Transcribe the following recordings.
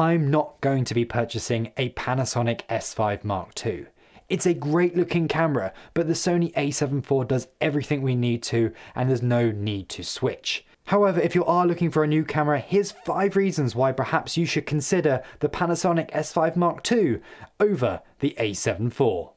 I'm not going to be purchasing a Panasonic S5 Mark II. It's a great looking camera, but the Sony A7IV does everything we need to, and there's no need to switch. However, if you are looking for a new camera, here's 5 reasons why perhaps you should consider the Panasonic S5 Mark II over the A7IV.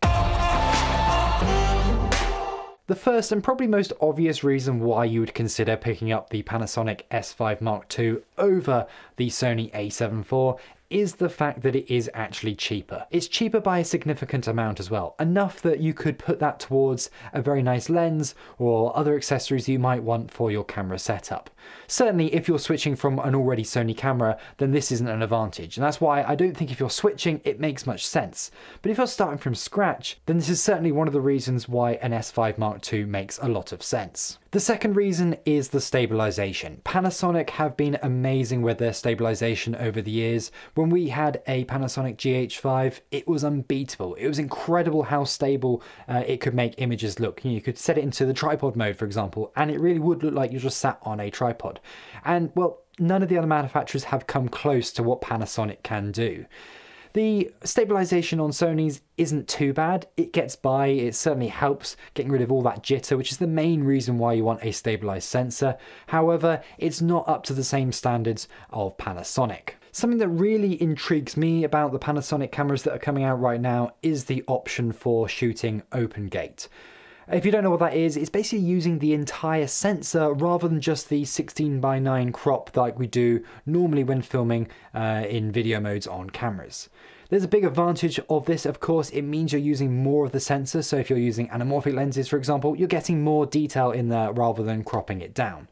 The first and probably most obvious reason why you would consider picking up the Panasonic S5 Mark II over the Sony A7IV is the fact that it is actually cheaper. It's cheaper by a significant amount as well, enough that you could put that towards a very nice lens or other accessories you might want for your camera setup. Certainly if you're switching from an already Sony camera, then this isn't an advantage, and that's why I don't think if you're switching it makes much sense. But if you're starting from scratch, then this is certainly one of the reasons why an S5 Mark II makes a lot of sense. The second reason is the stabilization. Panasonic have been amazing with their stabilization over the years. When we had a Panasonic GH5, it was unbeatable. It was incredible how stable it could make images look. You could set it into the tripod mode, for example, and it really would look like you just sat on a tripod. And well, none of the other manufacturers have come close to what Panasonic can do. The stabilization on Sony's isn't too bad. It gets by, it certainly helps getting rid of all that jitter, which is the main reason why you want a stabilized sensor. However, it's not up to the same standards of Panasonic. Something that really intrigues me about the Panasonic cameras that are coming out right now is the option for shooting open gate. If you don't know what that is, it's basically using the entire sensor rather than just the 16:9 crop like we do normally when filming in video modes on cameras. There's a big advantage of this, of course. It means you're using more of the sensor, so if you're using anamorphic lenses, for example, you're getting more detail in there rather than cropping it down.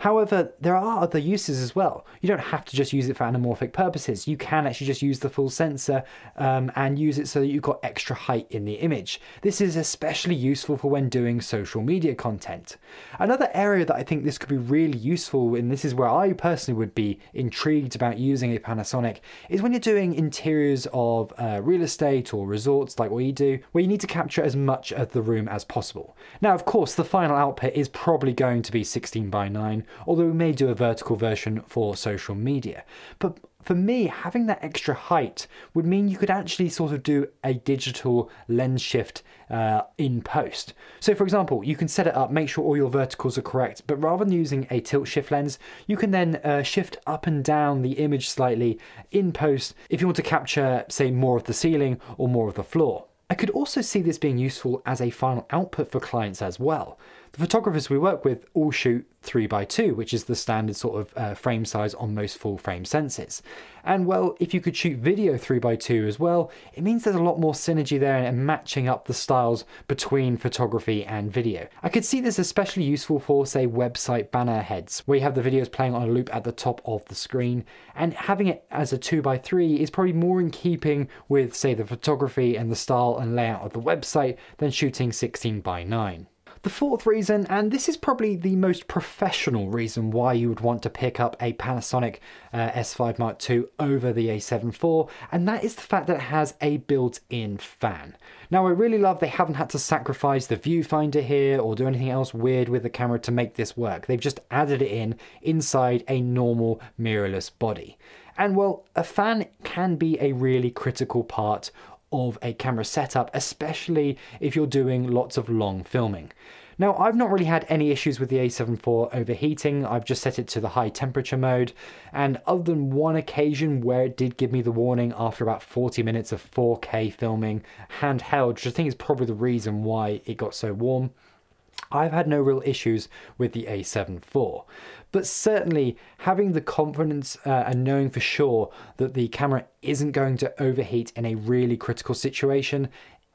However, there are other uses as well. You don't have to just use it for anamorphic purposes. You can actually just use the full sensor and use it so that you've got extra height in the image. This is especially useful for when doing social media content. Another area that I think this could be really useful, and this is where I personally would be intrigued about using a Panasonic, is when you're doing interiors of real estate or resorts like what you do, where you need to capture as much of the room as possible. Now, of course, the final output is probably going to be 16:9, although we may do a vertical version for social media. But for me, having that extra height would mean you could actually sort of do a digital lens shift in post. So for example, you can set it up, make sure all your verticals are correct, but rather than using a tilt shift lens, you can then shift up and down the image slightly in post if you want to capture, say, more of the ceiling or more of the floor. I could also see this being useful as a final output for clients as well. The photographers we work with all shoot 3x2, which is the standard sort of frame size on most full frame sensors. And well, if you could shoot video 3x2 as well, it means there's a lot more synergy there and matching up the styles between photography and video. I could see this especially useful for, say, website banner heads, where you have the videos playing on a loop at the top of the screen, and having it as a 2x3 is probably more in keeping with, say, the photography and the style and layout of the website than shooting 16:9. The fourth reason, and this is probably the most professional reason why you would want to pick up a Panasonic S5 Mark II over the A7IV, and that is the fact that it has a built-in fan. Now, I really love they haven't had to sacrifice the viewfinder here or do anything else weird with the camera to make this work. They've just added it in inside a normal mirrorless body. And well, a fan can be a really critical part of a camera setup, especially if you're doing lots of long filming. Now, I've not really had any issues with the A7IV overheating. I've just set it to the high temperature mode, and other than one occasion where it did give me the warning after about 40 minutes of 4K filming handheld, which I think is probably the reason why it got so warm, I've had no real issues with the A7IV. But certainly having the confidence and knowing for sure that the camera isn't going to overheat in a really critical situation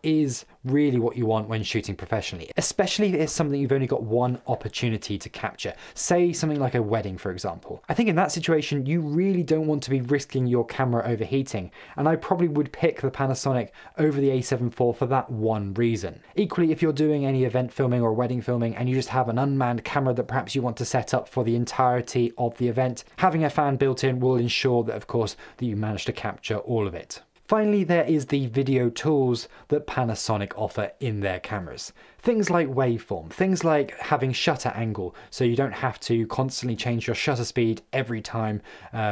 is really what you want when shooting professionally, especially if it's something you've only got one opportunity to capture, say something like a wedding, for example. I think in that situation, you really don't want to be risking your camera overheating, and I probably would pick the Panasonic over the A7IV for that one reason. Equally, if you're doing any event filming or wedding filming and you just have an unmanned camera that perhaps you want to set up for the entirety of the event, having a fan built in will ensure that, of course, that you manage to capture all of it. Finally, there is the video tools that Panasonic offer in their cameras. Things like waveform, things like having shutter angle, so you don't have to constantly change your shutter speed every time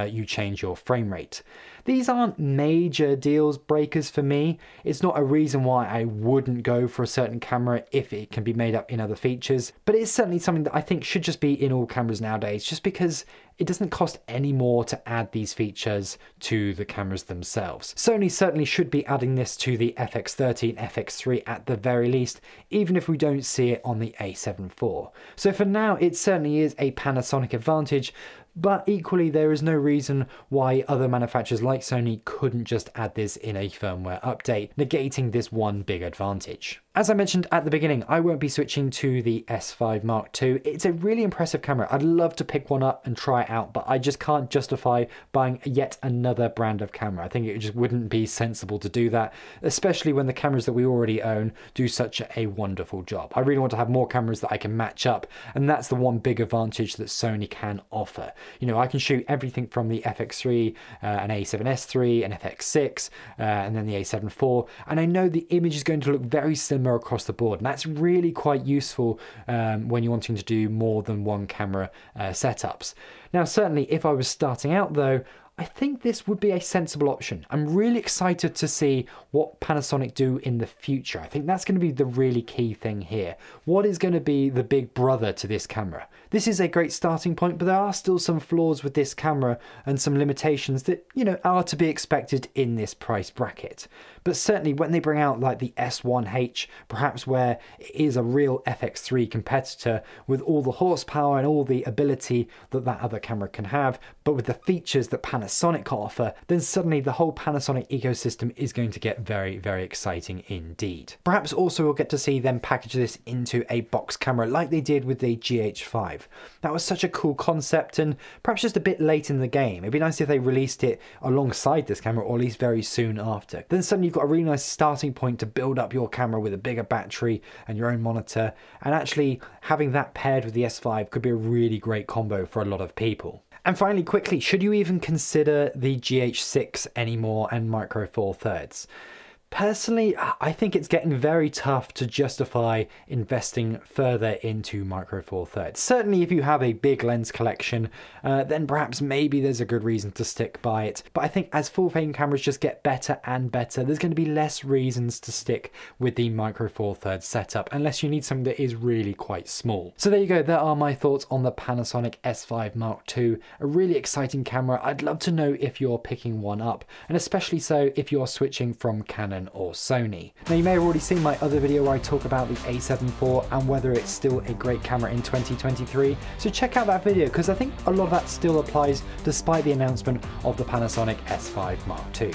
you change your frame rate. These aren't major deal breakers for me. It's not a reason why I wouldn't go for a certain camera if it can be made up in other features, but it's certainly something that I think should just be in all cameras nowadays, just because it doesn't cost any more to add these features to the cameras themselves. Sony certainly should be adding this to the FX30 and FX3 at the very least, even if we don't see it on the A7IV. So for now, it certainly is a Panasonic advantage, but equally there is no reason why other manufacturers like Sony couldn't just add this in a firmware update, negating this one big advantage. As I mentioned at the beginning, I won't be switching to the S5 Mark II. It's a really impressive camera. I'd love to pick one up and try it out, but I just can't justify buying yet another brand of camera. I think it just wouldn't be sensible to do that, especially when the cameras that we already own do such a wonderful job. I really want to have more cameras that I can match up, and that's the one big advantage that Sony can offer. You know, I can shoot everything from the FX3, an A7S3, an FX6, and then the A7IV, and I know the image is going to look very similar across the board, and that's really quite useful when you're wanting to do more than one camera setups. Now, certainly, if I was starting out though, I think this would be a sensible option. I'm really excited to see what Panasonic do in the future. I think that's going to be the really key thing here. What is going to be the big brother to this camera? This is a great starting point, but there are still some flaws with this camera and some limitations that, you know, are to be expected in this price bracket. But certainly when they bring out like the S1H, perhaps where it is a real FX3 competitor with all the horsepower and all the ability that that other camera can have, but with the features that Panasonic can offer, then suddenly the whole Panasonic ecosystem is going to get very, very exciting indeed. Perhaps also we'll get to see them package this into a box camera like they did with the GH5. That was such a cool concept and perhaps just a bit late in the game. It'd be nice if they released it alongside this camera, or at least very soon after. Then suddenly you've got a really nice starting point to build up your camera with a bigger battery and your own monitor, and actually having that paired with the S5 could be a really great combo for a lot of people. And finally, quickly, should you even consider the GH6 anymore and Micro Four Thirds? Personally, I think it's getting very tough to justify investing further into Micro Four Thirds. Certainly if you have a big lens collection, then perhaps maybe there's a good reason to stick by it. But I think as full frame cameras just get better and better, there's going to be less reasons to stick with the Micro Four Thirds setup, unless you need something that is really quite small. So there you go, there are my thoughts on the Panasonic S5 Mark II. A really exciting camera. I'd love to know if you're picking one up, and especially so if you're switching from Canon or Sony. Now, you may have already seen my other video where I talk about the A7 IV and whether it's still a great camera in 2023, so check out that video because I think a lot of that still applies despite the announcement of the Panasonic S5 Mark II.